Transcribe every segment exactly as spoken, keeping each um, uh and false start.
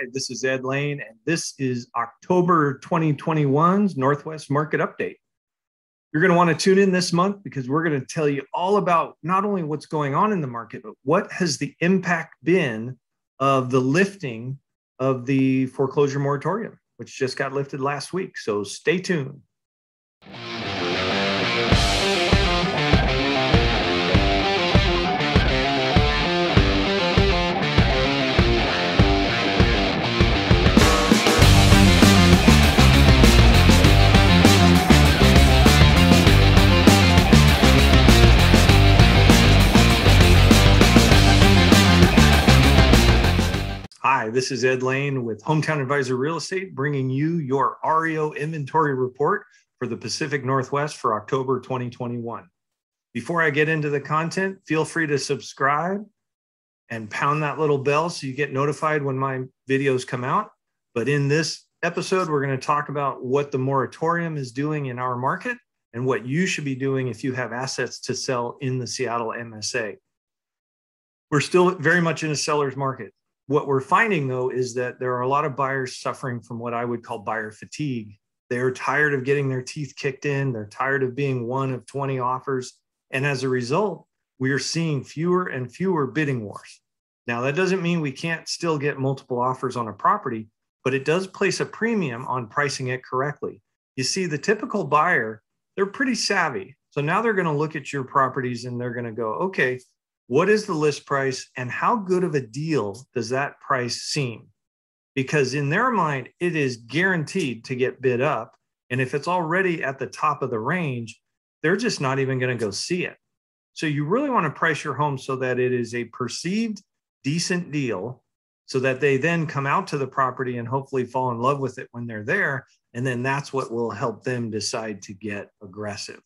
Live. This is Ed Laine, and this is October twenty twenty-one's Northwest Market Update. You're going to want to tune in this month because we're going to tell you all about not only what's going on in the market, but what has the impact been of the lifting of the foreclosure moratorium, which just got lifted last week. So stay tuned. Hi, this is Ed Laine with Hometown Advisor Real Estate, bringing you your R E O inventory report for the Pacific Northwest for October twenty twenty-one. Before I get into the content, feel free to subscribe and pound that little bell so you get notified when my videos come out. But in this episode, we're going to talk about what the moratorium is doing in our market and what you should be doing if you have assets to sell in the Seattle M S A. We're still very much in a seller's market. What we're finding, though, is that there are a lot of buyers suffering from what I would call buyer fatigue. They're tired of getting their teeth kicked in. They're tired of being one of twenty offers. And as a result, we are seeing fewer and fewer bidding wars. Now, that doesn't mean we can't still get multiple offers on a property, but it does place a premium on pricing it correctly. You see, the typical buyer, they're pretty savvy. So now they're going to look at your properties and they're going to go, okay, what is the list price and how good of a deal does that price seem? Because in their mind, it is guaranteed to get bid up. And if it's already at the top of the range, they're just not even going to go see it. So you really want to price your home so that it is a perceived decent deal so that they then come out to the property and hopefully fall in love with it when they're there. And then that's what will help them decide to get aggressive.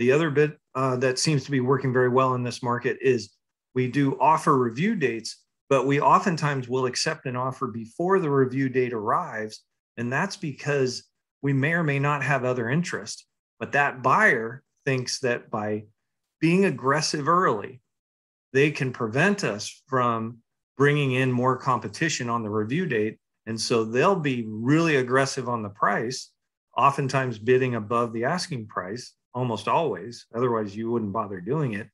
The other bit uh, that seems to be working very well in this market is we do offer review dates, but we oftentimes will accept an offer before the review date arrives. And that's because we may or may not have other interest, but that buyer thinks that by being aggressive early, they can prevent us from bringing in more competition on the review date. And so they'll be really aggressive on the price, oftentimes bidding above the asking price. Almost always, otherwise you wouldn't bother doing it.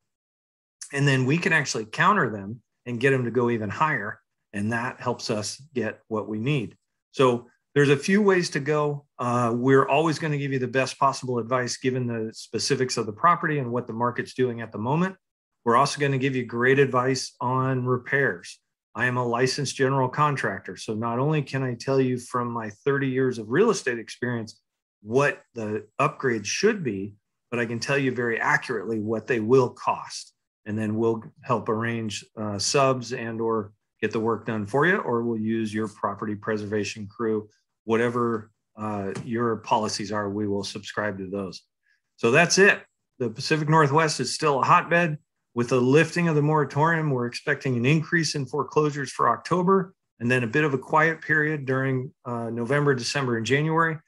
And then we can actually counter them and get them to go even higher. And that helps us get what we need. So there's a few ways to go. Uh, we're always going to give you the best possible advice given the specifics of the property and what the market's doing at the moment. We're also going to give you great advice on repairs. I am a licensed general contractor. So not only can I tell you from my thirty years of real estate experience what the upgrades should be, but I can tell you very accurately what they will cost. And then we'll help arrange uh, subs and or get the work done for you, or we'll use your property preservation crew, whatever uh, your policies are, we will subscribe to those. So that's it. The Pacific Northwest is still a hotbed. With the lifting of the moratorium, we're expecting an increase in foreclosures for October, and then a bit of a quiet period during uh, November, December, and January,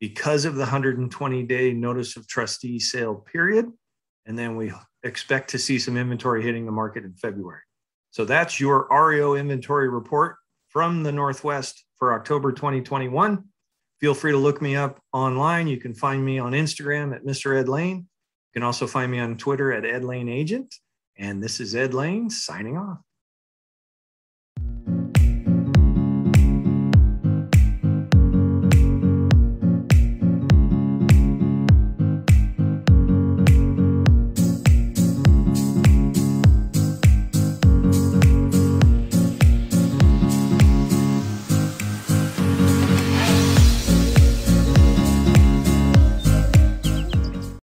because of the one hundred twenty day notice of trustee sale period. And then we expect to see some inventory hitting the market in February. So that's your R E O inventory report from the Northwest for October twenty twenty-one. Feel free to look me up online. You can find me on Instagram at Mister Ed Laine. You can also find me on Twitter at Ed Laine Agent. And this is Ed Laine signing off.